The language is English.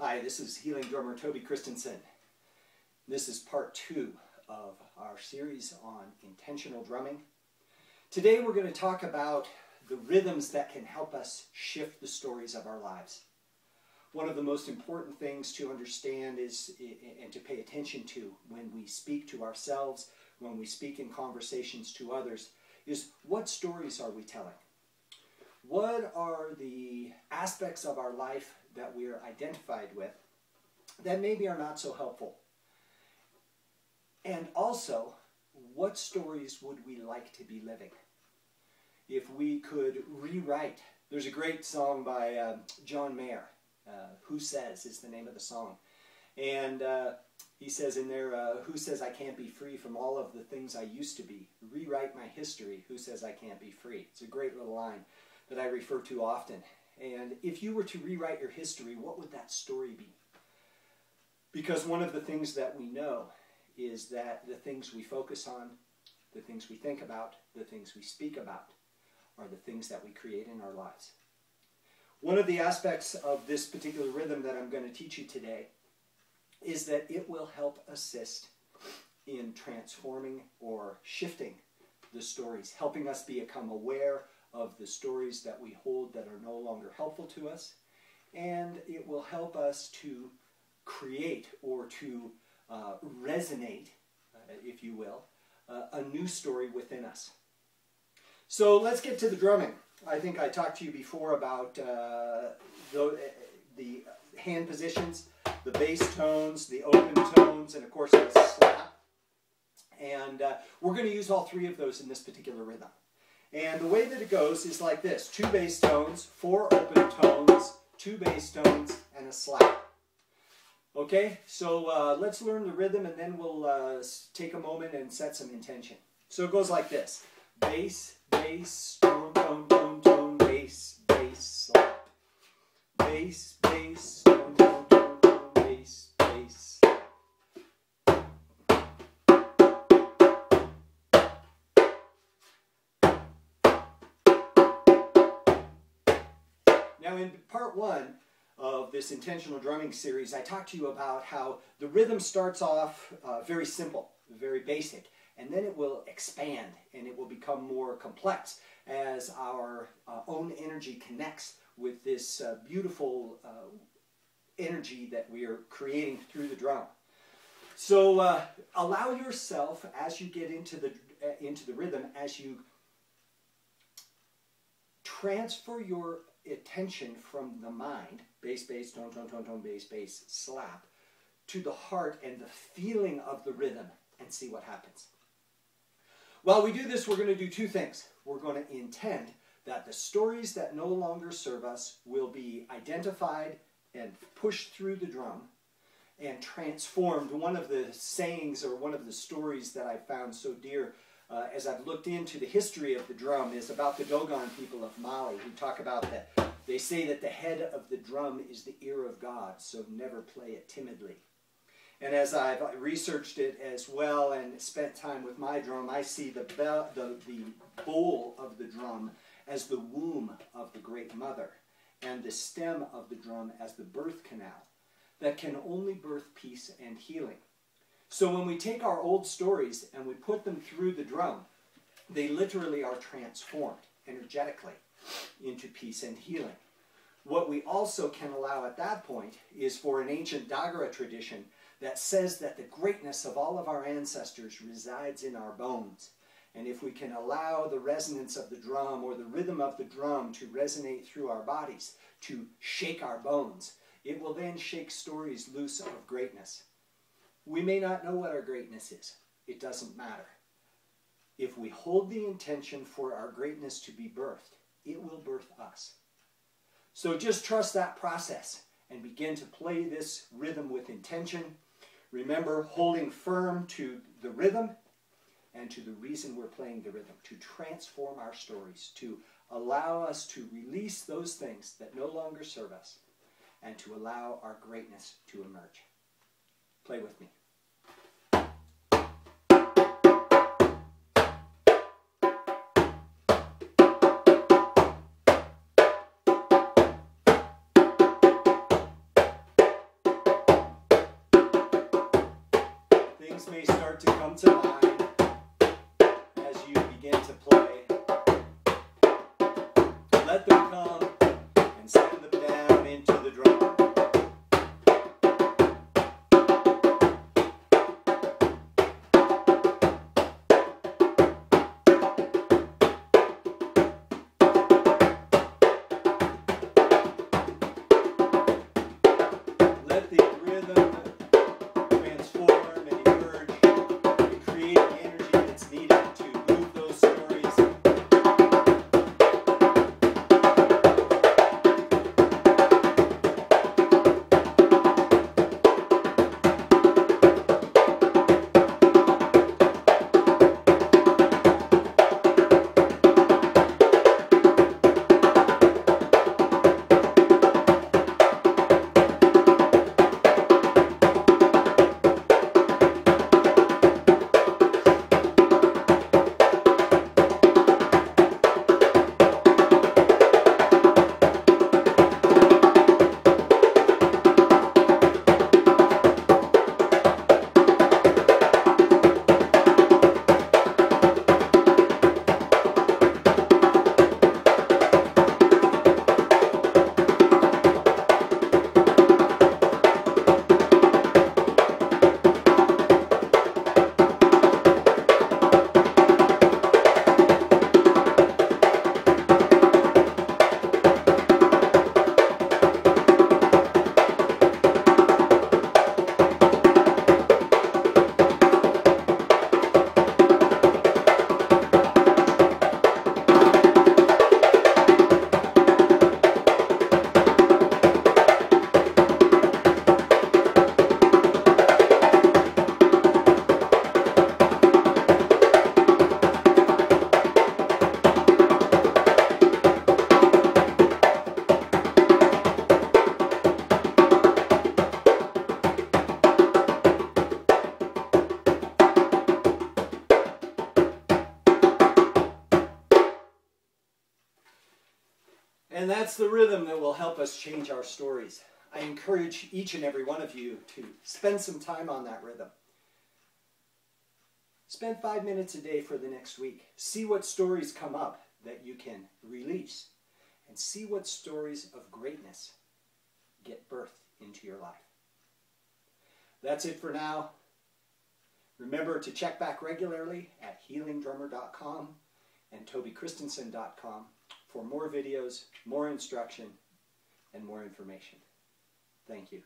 Hi, this is healing drummer Toby Christensen. This is part two of our series on intentional drumming. Today we're going to talk about the rhythms that can help us shift the stories of our lives. One of the most important things to understand is and to pay attention to when we speak to ourselves, when we speak in conversations to others, is what stories are we telling? What are the aspects of our life that we are identified with that maybe are not so helpful? And also, what stories would we like to be living? If we could rewrite, there's a great song by John Mayer, Who Says is the name of the song. And he says in there, who says I can't be free from all of the things I used to be? Rewrite my history, who says I can't be free? It's a great little line that I refer to often. And if you were to rewrite your history, what would that story be? Because one of the things that we know is that the things we focus on, the things we think about, the things we speak about, are the things that we create in our lives. One of the aspects of this particular rhythm that I'm going to teach you today is that it will help assist in transforming or shifting the stories, helping us become aware of the stories that we hold that are no longer helpful to us, and it will help us to create or to resonate, if you will, a new story within us. So let's get to the drumming. I think I talked to you before about the hand positions, the bass tones, the open tones, and of course the slap. And we're going to use all three of those in this particular rhythm. And the way that it goes is like this: 2 bass tones, 4 open tones, 2 bass tones, and a slap. Okay, so let's learn the rhythm and then we'll take a moment and set some intention. So it goes like this: bass, bass, tone, tone, tone, tone, bass, bass, slap. Bass, bass, tone, tone, tone, tone, bass, bass. Now in part one of this intentional drumming series, I talked to you about how the rhythm starts off very simple, very basic, and then it will expand and it will become more complex as our own energy connects with this beautiful energy that we are creating through the drum. So allow yourself, as you get into the rhythm, as you transfer your attention from the mind, bass, bass, tone, tone, tone, tone, bass, bass, slap, to the heart and the feeling of the rhythm, and see what happens. While we do this, we're going to do 2 things. We're going to intend that the stories that no longer serve us will be identified and pushed through the drum and transformed. One of the sayings or one of the stories that I found so dear as I've looked into the history of the drum is about the Dogon people of Mali, who talk about that. They say that the head of the drum is the ear of God, so never play it timidly. And as I've researched it as well and spent time with my drum, I see the bowl of the drum as the womb of the Great Mother, and the stem of the drum as the birth canal that can only birth peace and healing. So when we take our old stories and we put them through the drum, they literally are transformed energetically into peace and healing. What we also can allow at that point is for an ancient Dagara tradition that says that the greatness of all of our ancestors resides in our bones. And if we can allow the resonance of the drum or the rhythm of the drum to resonate through our bodies, to shake our bones, it will then shake stories loose of greatness. We may not know what our greatness is. It doesn't matter. If we hold the intention for our greatness to be birthed, it will birth us. So just trust that process and begin to play this rhythm with intention. Remember, holding firm to the rhythm and to the reason we're playing the rhythm, to transform our stories, to allow us to release those things that no longer serve us, and to allow our greatness to emerge. Play with me. strings may start to come to line as you begin to play. Let them come and send them down into the drum. And that's the rhythm that will help us change our stories. I encourage each and every one of you to spend some time on that rhythm. Spend 5 minutes a day for the next week. See what stories come up that you can release. And see what stories of greatness get birth into your life. That's it for now. Remember to check back regularly at HealingDrummer.com and TobyChristensen.com. for more videos, more instruction, and more information. Thank you.